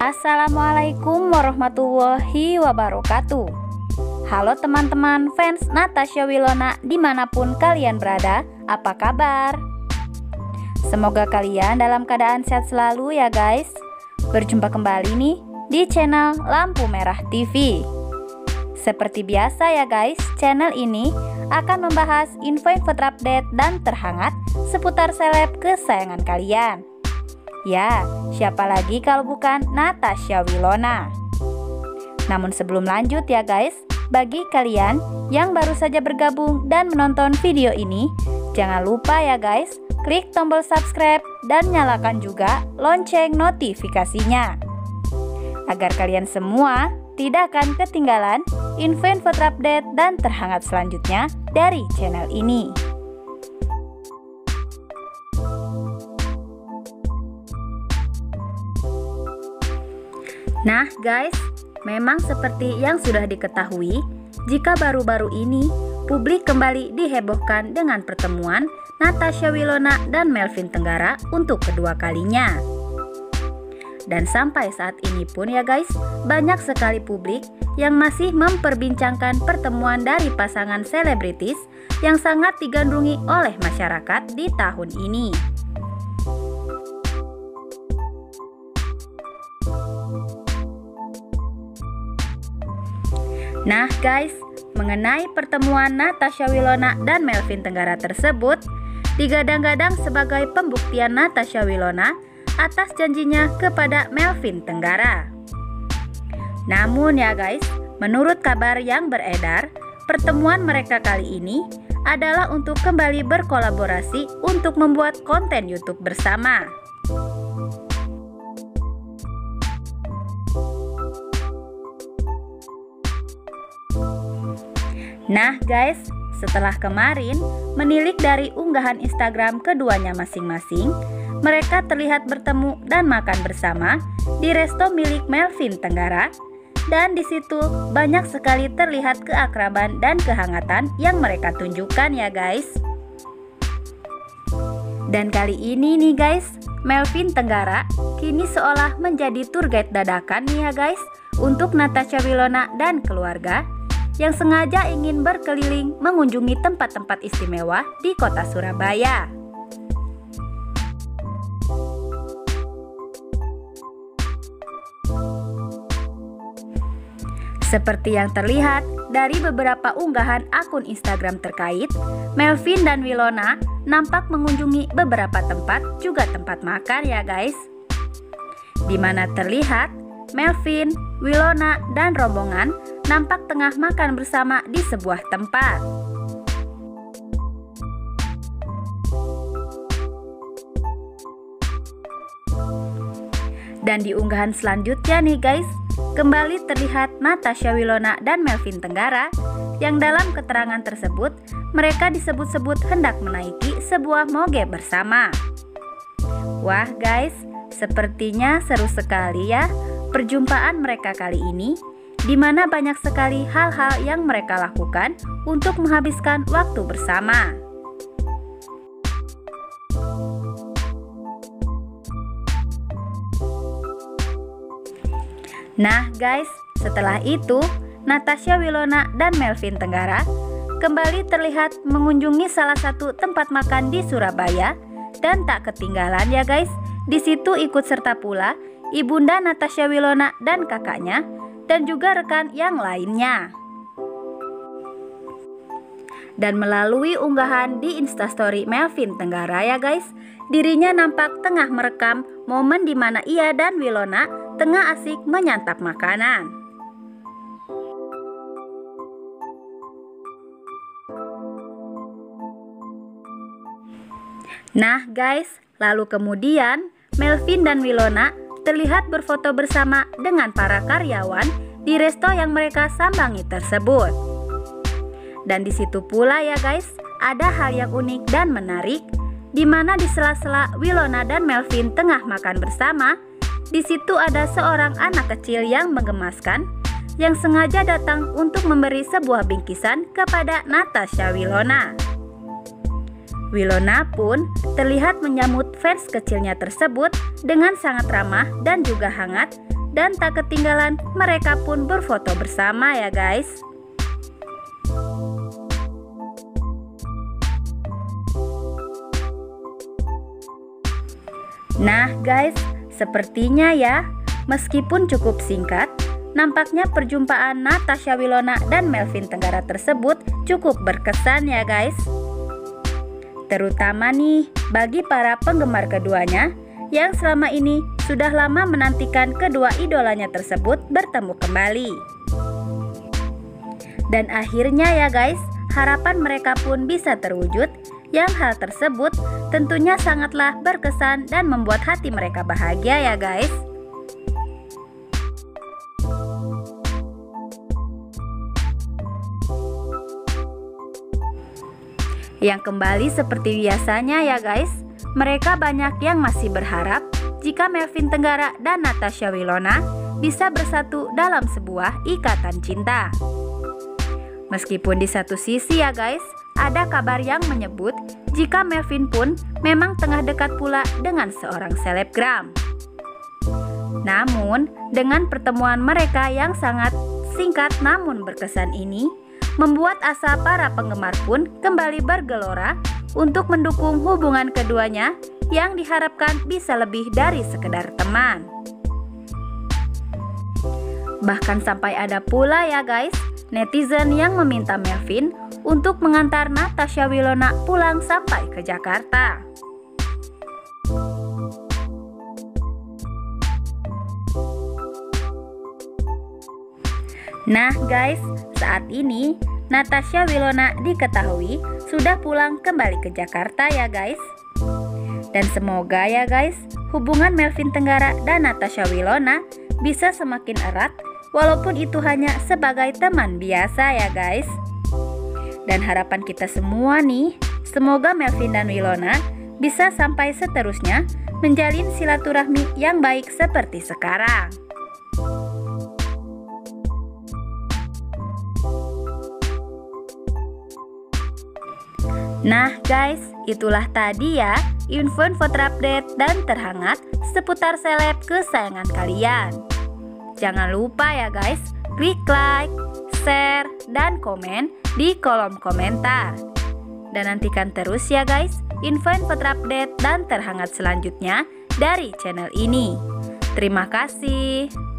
Assalamualaikum warahmatullahi wabarakatuh. Halo teman-teman fans Natasha Wilona dimanapun kalian berada, apa kabar? Semoga kalian dalam keadaan sehat selalu ya guys. Berjumpa kembali nih di channel Lampu Merah TV. Seperti biasa ya guys, channel ini akan membahas info-info terupdate dan terhangat seputar seleb kesayangan kalian. Ya, siapa lagi kalau bukan Natasha Wilona. Namun sebelum lanjut ya guys, bagi kalian yang baru saja bergabung dan menonton video ini, jangan lupa ya guys, klik tombol subscribe dan nyalakan juga lonceng notifikasinya, agar kalian semua tidak akan ketinggalan info terupdate dan terhangat selanjutnya dari channel ini. Nah guys, memang seperti yang sudah diketahui, jika baru-baru ini publik kembali dihebohkan dengan pertemuan Natasha Wilona dan Melvin Tenggara untuk kedua kalinya. Dan sampai saat ini pun ya guys, banyak sekali publik yang masih memperbincangkan pertemuan dari pasangan selebritis yang sangat digandrungi oleh masyarakat di tahun ini. Nah guys, mengenai pertemuan Natasha Wilona dan Melvin Tenggara tersebut, digadang-gadang sebagai pembuktian Natasha Wilona atas janjinya kepada Melvin Tenggara. Namun ya guys, menurut kabar yang beredar, pertemuan mereka kali ini adalah untuk kembali berkolaborasi untuk membuat konten YouTube bersama. Nah guys, setelah kemarin menilik dari unggahan Instagram keduanya masing-masing, mereka terlihat bertemu dan makan bersama di resto milik Melvin Tenggara, dan di situ banyak sekali terlihat keakraban dan kehangatan yang mereka tunjukkan ya guys. Dan kali ini nih guys, Melvin Tenggara kini seolah menjadi tour guide dadakan nih ya guys untuk Natasha Wilona dan keluarga, yang sengaja ingin berkeliling mengunjungi tempat-tempat istimewa di kota Surabaya. Seperti yang terlihat dari beberapa unggahan akun Instagram terkait, Melvin dan Wilona nampak mengunjungi beberapa tempat, juga tempat makan ya guys. Di mana terlihat Melvin, Wilona, dan rombongan nampak tengah makan bersama di sebuah tempat. Dan di unggahan selanjutnya nih guys, kembali terlihat Natasha Wilona dan Melvin Tenggara yang dalam keterangan tersebut mereka disebut-sebut hendak menaiki sebuah moge bersama. Wah guys, sepertinya seru sekali ya perjumpaan mereka kali ini, di mana banyak sekali hal-hal yang mereka lakukan untuk menghabiskan waktu bersama. Nah guys, setelah itu Natasha Wilona dan Melvin Tenggara kembali terlihat mengunjungi salah satu tempat makan di Surabaya, dan tak ketinggalan ya guys, di situ ikut serta pula ibunda Natasha Wilona dan kakaknya, dan juga rekan yang lainnya. Dan melalui unggahan di Instastory Melvin Tenggara ya guys, dirinya nampak tengah merekam momen di mana ia dan Wilona tengah asik menyantap makanan. Nah guys, lalu kemudian Melvin dan Wilona terlihat berfoto bersama dengan para karyawan di resto yang mereka sambangi tersebut. Dan di situ pula ya guys, ada hal yang unik dan menarik, di mana di sela-sela Wilona dan Melvin tengah makan bersama, di situ ada seorang anak kecil yang menggemaskan, yang sengaja datang untuk memberi sebuah bingkisan kepada Natasha Wilona. Wilona pun terlihat menyambut fans kecilnya tersebut dengan sangat ramah dan juga hangat, dan tak ketinggalan mereka pun berfoto bersama ya guys. Nah guys, sepertinya ya, meskipun cukup singkat, nampaknya perjumpaan Natasha Wilona dan Melvin Tenggara tersebut cukup berkesan ya guys. Terutama nih bagi para penggemar keduanya yang selama ini sudah lama menantikan kedua idolanya tersebut bertemu kembali. Dan akhirnya ya guys, harapan mereka pun bisa terwujud, yang hal tersebut tentunya sangatlah berkesan dan membuat hati mereka bahagia ya guys. Yang kembali seperti biasanya ya guys, mereka banyak yang masih berharap jika Melvin Tenggara dan Natasha Wilona bisa bersatu dalam sebuah ikatan cinta. Meskipun di satu sisi ya guys, ada kabar yang menyebut jika Melvin pun memang tengah dekat pula dengan seorang selebgram. Namun, dengan pertemuan mereka yang sangat singkat namun berkesan ini, membuat asa para penggemar pun kembali bergelora untuk mendukung hubungan keduanya yang diharapkan bisa lebih dari sekedar teman. Bahkan sampai ada pula ya guys, netizen yang meminta Melvin untuk mengantar Natasha Wilona pulang sampai ke Jakarta. Nah guys, saat ini Natasha Wilona diketahui sudah pulang kembali ke Jakarta ya guys. Dan semoga ya guys, hubungan Melvin Tenggara dan Natasha Wilona bisa semakin erat, walaupun itu hanya sebagai teman biasa ya guys. Dan harapan kita semua nih, semoga Melvin dan Wilona bisa sampai seterusnya menjalin silaturahmi yang baik seperti sekarang. Nah guys, itulah tadi ya info-info terupdate dan terhangat seputar seleb kesayangan kalian. Jangan lupa ya guys, klik like, share, dan komen di kolom komentar. Dan nantikan terus ya guys info-info terupdate dan terhangat selanjutnya dari channel ini. Terima kasih.